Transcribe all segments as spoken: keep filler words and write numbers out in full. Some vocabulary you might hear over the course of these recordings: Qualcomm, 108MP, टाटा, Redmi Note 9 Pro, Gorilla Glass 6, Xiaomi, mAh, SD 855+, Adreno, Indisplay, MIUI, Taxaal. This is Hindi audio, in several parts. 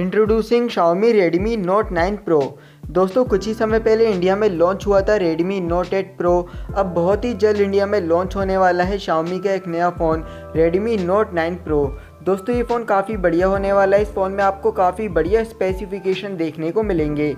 Introducing Xiaomi Redmi Note nine Pro। दोस्तों कुछ ही समय पहले इंडिया में लॉन्च हुआ था Redmi Note एट Pro। अब बहुत ही जल्द इंडिया में लॉन्च होने वाला है Xiaomi का एक नया phone Redmi Note nine Pro। दोस्तों ये फ़ोन काफ़ी बढ़िया होने वाला है। इस फ़ोन में आपको काफ़ी बढ़िया स्पेसिफिकेशन देखने को मिलेंगे।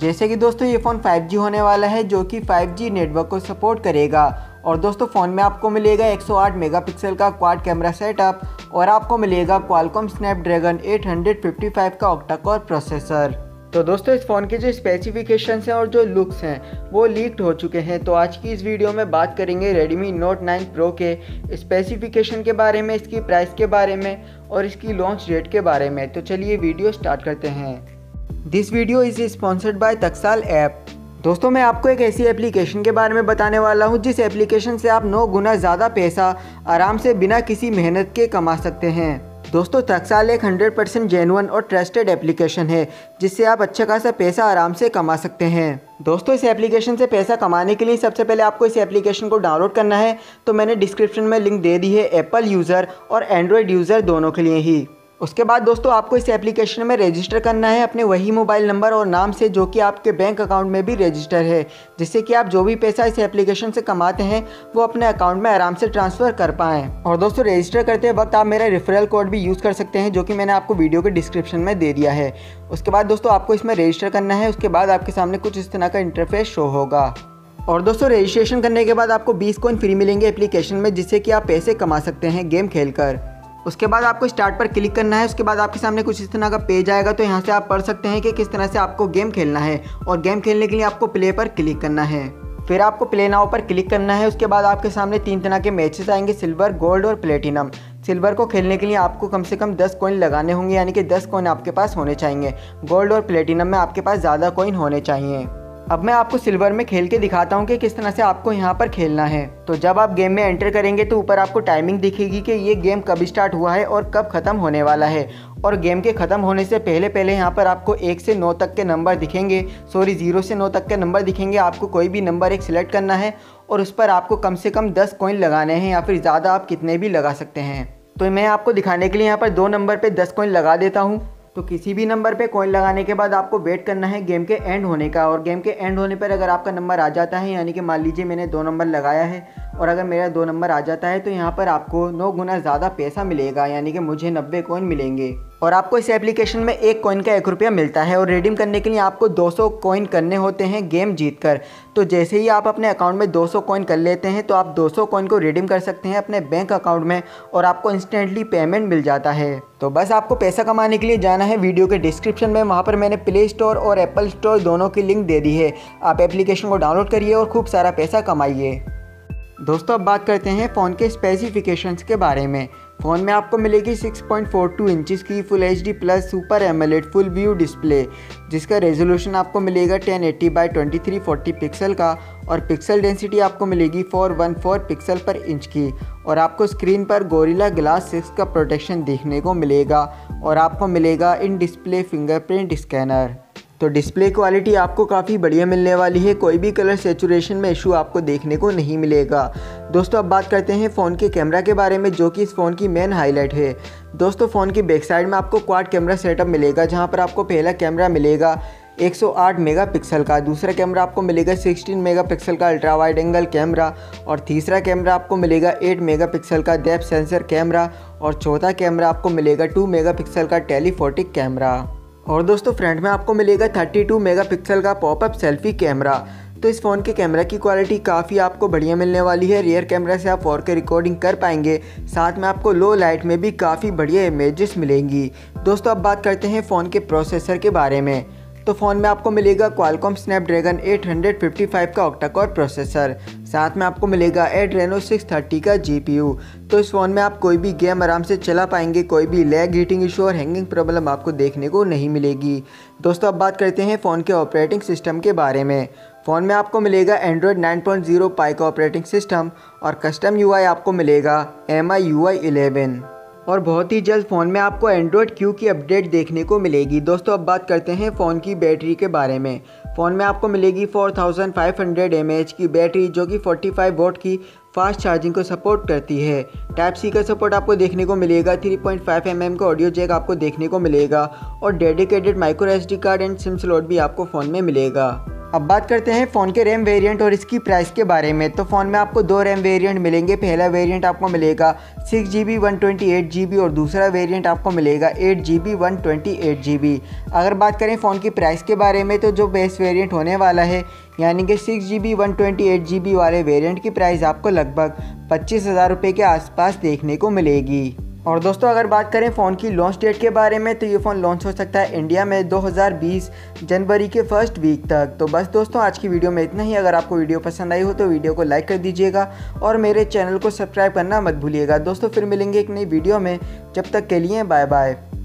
जैसे कि दोस्तों ये फ़ोन फाइव जी होने वाला है जो कि फाइव जी नेटवर्क को सपोर्ट करेगा। और दोस्तों फ़ोन में आपको मिलेगा एक सौ आठ मेगापिक्सल का क्वाड कैमरा सेटअप और आपको मिलेगा Qualcomm Snapdragon eight fifty five का ऑक्टा-कोर प्रोसेसर। तो दोस्तों इस फ़ोन के जो स्पेसिफिकेशंस हैं और जो लुक्स हैं वो लीक्ड हो चुके हैं। तो आज की इस वीडियो में बात करेंगे Redmi Note नाइन Pro के स्पेसिफिकेशन के बारे में, इसकी प्राइस के बारे में और इसकी लॉन्च डेट के बारे में। तो चलिए वीडियो स्टार्ट करते हैं। This video is sponsored by Taksaal app. दोस्तों मैं आपको एक ऐसी एप्लीकेशन के बारे में बताने वाला हूं जिस एप्लीकेशन से आप नौ गुना ज़्यादा पैसा आराम से बिना किसी मेहनत के कमा सकते हैं। दोस्तों टक्साल एक हंड्रेड परसेंट जेन्युइन और ट्रस्टेड एप्लीकेशन है जिससे आप अच्छा खासा पैसा आराम से कमा सकते हैं। दोस्तों इस एप्लीकेशन से पैसा कमाने के लिए सबसे पहले आपको इस एप्लीकेशन को डाउनलोड करना है। तो मैंने डिस्क्रिप्शन में लिंक दे दी है एप्पल यूज़र और एंड्रॉयड यूज़र दोनों के लिए ही। उसके बाद दोस्तों आपको इस एप्लीकेशन में रजिस्टर करना है अपने वही मोबाइल नंबर और नाम से जो कि आपके बैंक अकाउंट में भी रजिस्टर है, जिससे कि आप जो भी पैसा इस एप्लीकेशन से कमाते हैं वो अपने अकाउंट में आराम से ट्रांसफ़र कर पाएँ। और दोस्तों रजिस्टर करते वक्त आप मेरा रेफरल कोड भी यूज़ कर सकते हैं जो कि मैंने आपको वीडियो के डिस्क्रिप्शन में दे दिया है। उसके बाद दोस्तों आपको इसमें रजिस्टर करना है। उसके बाद आपके सामने कुछ इस तरह का इंटरफेस शो होगा। और दोस्तों रजिस्ट्रेशन करने के बाद आपको बीस कॉइन फ्री मिलेंगे एप्लीकेशन में, जिससे कि आप पैसे कमा सकते हैं गेम खेलकर। उसके बाद आपको स्टार्ट पर क्लिक करना है। उसके बाद आपके सामने कुछ इस तरह का पेज आएगा। तो यहाँ से आप पढ़ सकते हैं कि किस तरह से आपको गेम खेलना है और गेम खेलने के लिए आपको प्ले पर क्लिक करना है। फिर आपको प्ले नाउ पर क्लिक करना है। उसके बाद आपके सामने तीन तरह के मैचेस आएंगे, सिल्वर, गोल्ड और प्लेटिनम। सिल्वर को खेलने के लिए आपको कम से कम दस कॉइन लगाने होंगे, यानी कि दस कॉइन आपके पास होने चाहिए। गोल्ड और प्लेटिनम में आपके पास ज़्यादा कॉइन होने चाहिए। अब मैं आपको सिल्वर में खेल के दिखाता हूँ कि किस तरह से आपको यहाँ पर खेलना है। तो जब आप गेम में एंटर करेंगे तो ऊपर आपको टाइमिंग दिखेगी कि ये गेम कब स्टार्ट हुआ है और कब ख़त्म होने वाला है। और गेम के ख़त्म होने से पहले पहले यहाँ पर आपको एक से नौ तक के नंबर दिखेंगे, सॉरी जीरो से नौ तक के नंबर दिखेंगे। आपको कोई भी नंबर एक सिलेक्ट करना है और उस पर आपको कम से कम दस कॉइन लगाने हैं, या फिर ज़्यादा आप कितने भी लगा सकते हैं। तो मैं आपको दिखाने के लिए यहाँ पर दो नंबर पर दस कॉइन लगा देता हूँ। तो किसी भी नंबर पे कॉइन लगाने के बाद आपको वेट करना है गेम के एंड होने का। और गेम के एंड होने पर अगर आपका नंबर आ जाता है, यानी कि मान लीजिए मैंने दो नंबर लगाया है और अगर मेरा दो नंबर आ जाता है तो यहाँ पर आपको नौ गुना ज़्यादा पैसा मिलेगा, यानी कि मुझे नब्बे कॉइन मिलेंगे। और आपको इस एप्लीकेशन में एक कॉइन का एक रुपया मिलता है और रिडीम करने के लिए आपको दो सौ कॉइन करने होते हैं गेम जीतकर। तो जैसे ही आप अपने अकाउंट में दो सौ कॉइन कर लेते हैं तो आप दो सौ कॉइन को रिडीम कर सकते हैं अपने बैंक अकाउंट में और आपको इंस्टेंटली पेमेंट मिल जाता है। तो बस आपको पैसा कमाने के लिए जाना है वीडियो के डिस्क्रिप्शन में, वहाँ पर मैंने प्ले स्टोर और एप्पल स्टोर दोनों की लिंक दे दी है। आप एप्लीकेशन को डाउनलोड करिए और खूब सारा पैसा कमाइए। दोस्तों अब बात करते हैं फ़ोन के स्पेसिफिकेशंस के बारे में। फ़ोन में आपको मिलेगी six point four two inches की full H D plus super AMOLED full view display, जिसका रेजोल्यूशन आपको मिलेगा ten eighty by twenty three forty pixel का और पिक्सल डेंसिटी आपको मिलेगी four one four pixel per inch की। और आपको स्क्रीन पर गोरिल्ला ग्लास सिक्स का प्रोटेक्शन देखने को मिलेगा और आपको मिलेगा इन डिस्प्ले फिंगरप्रिंट स्कैनर। तो डिस्प्ले क्वालिटी आपको काफ़ी बढ़िया मिलने वाली है, कोई भी कलर सेचुरेशन में इशू आपको देखने को नहीं मिलेगा। दोस्तों अब बात करते हैं फ़ोन के कैमरा के बारे में, जो कि इस फ़ोन की मेन हाईलाइट है। दोस्तों फ़ोन की बैक साइड में आपको क्वाड कैमरा सेटअप मिलेगा, जहां पर आपको पहला कैमरा मिलेगा एक सौ आठ मेगापिक्सल का, दूसरा कैमरा आपको मिलेगा सोलह मेगापिक्सल का अल्ट्रा वाइड एंगल कैमरा और तीसरा कैमरा आपको मिलेगा आठ मेगापिक्सल का डेप्थ सेंसर कैमरा और चौथा कैमरा आपको मिलेगा दो मेगापिक्सल का टेलीफोटिक कैमरा। और दोस्तों फ्रंट में आपको मिलेगा बत्तीस मेगापिक्सल का पॉपअप सेल्फी कैमरा। तो इस फ़ोन के कैमरा की क्वालिटी काफ़ी आपको बढ़िया मिलने वाली है। रियर कैमरा से आप फोर के रिकॉर्डिंग कर पाएंगे, साथ में आपको लो लाइट में भी काफ़ी बढ़िया इमेजेस मिलेंगी। दोस्तों अब बात करते हैं फ़ोन के प्रोसेसर के बारे में। तो फ़ोन में आपको मिलेगा Qualcomm Snapdragon eight fifty five का ऑक्टा-कोर प्रोसेसर, साथ में आपको मिलेगा Adreno सिक्स थर्टी का जी पी यू। तो इस फ़ोन में आप कोई भी गेम आराम से चला पाएंगे, कोई भी लैग, हीटिंग इशू और हैंगिंग प्रॉब्लम आपको देखने को नहीं मिलेगी। दोस्तों अब बात करते हैं फ़ोन के ऑपरेटिंग सिस्टम के बारे में। फ़ोन में आपको मिलेगा Android nine point zero Pie का ऑपरेटिंग सिस्टम और कस्टम यू आई आपको मिलेगा M I U I eleven. और बहुत ही जल्द फ़ोन में आपको एंड्रॉयड क्यू की अपडेट देखने को मिलेगी। दोस्तों अब बात करते हैं फ़ोन की बैटरी के बारे में। फ़ोन में आपको मिलेगी four thousand five hundred M A H की बैटरी, जो कि फोर्टी फाइव वॉट की फास्ट चार्जिंग को सपोर्ट करती है। टाइप सी का सपोर्ट आपको देखने को मिलेगा। Three point five M M का ऑडियो जैक आपको देखने को मिलेगा और dedicated micro SD card and SIM slot भी आपको फ़ोन में मिलेगा। अब बात करते हैं फ़ोन के रैम वेरिएंट और इसकी प्राइस के बारे में। तो फ़ोन में आपको दो रैम वेरिएंट मिलेंगे। पहला वेरिएंट आपको मिलेगा six G B one twenty eight G B और दूसरा वेरिएंट आपको मिलेगा eight G B one twenty eight G B. अगर बात करें फ़ोन की प्राइस के बारे में तो जो बेस्ट वेरिएंट होने वाला है यानी कि six G B one twenty eight G B वाले वेरिएंट की प्राइस आपको लगभग पच्चीस हज़ार रुपये के आसपास देखने को मिलेगी। और दोस्तों अगर बात करें फ़ोन की लॉन्च डेट के बारे में तो ये फ़ोन लॉन्च हो सकता है इंडिया में दो हज़ार बीस जनवरी के फर्स्ट वीक तक। तो बस दोस्तों आज की वीडियो में इतना ही। अगर आपको वीडियो पसंद आई हो तो वीडियो को लाइक कर दीजिएगा और मेरे चैनल को सब्सक्राइब करना मत भूलिएगा। दोस्तों फिर मिलेंगे एक नई वीडियो में, जब तक के लिए बाय बाय।